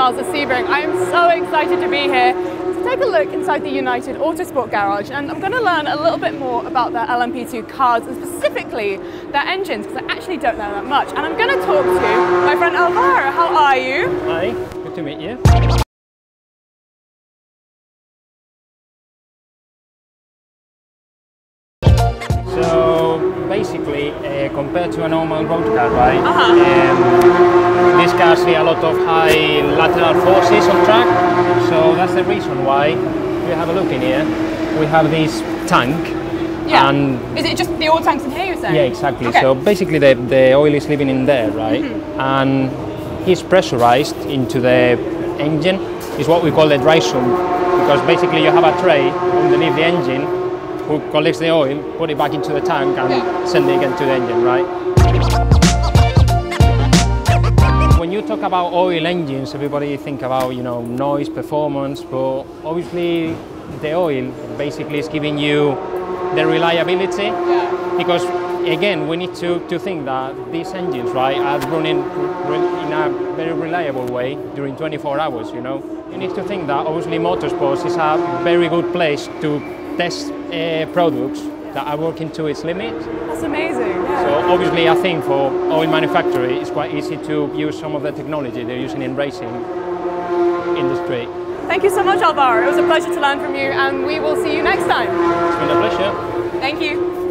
miles of Sebring. I am so excited to be here to take a look inside the United Autosport garage, and I'm going to learn a little bit more about their LMP2 cars and specifically their engines, because I actually don't know that much. And I'm going to talk to my friend Alvaro. How are you? Hi, good to meet you. So basically, compared to a normal road car, right? These cars see a lot of high lateral forces on track, so that's the reason why. We have a look in here. We have this tank. Yeah. And is it just the oil tanks in here, you're saying? Yeah, exactly. Okay. So basically, the oil is living in there, right? And it's pressurized into the engine. It's what we call the dry sump, because basically you have a tray underneath the engine. Who collects the oil, put it back into the tank and send it again to the engine, right? When you talk about oil engines, everybody think about, you know, noise, performance, but obviously the oil basically is giving you the reliability, because again we need to think that these engines, right, are running in a very reliable way during 24 hours, you know. You need to think that obviously motorsports is a very good place to test products that are working to its limit. That's amazing. Yeah. So obviously I think for oil manufacturing it's quite easy to use some of the technology they're using in racing industry. Thank you so much, Alvaro. It was a pleasure to learn from you, and we will see you next time. It's been a pleasure. Thank you.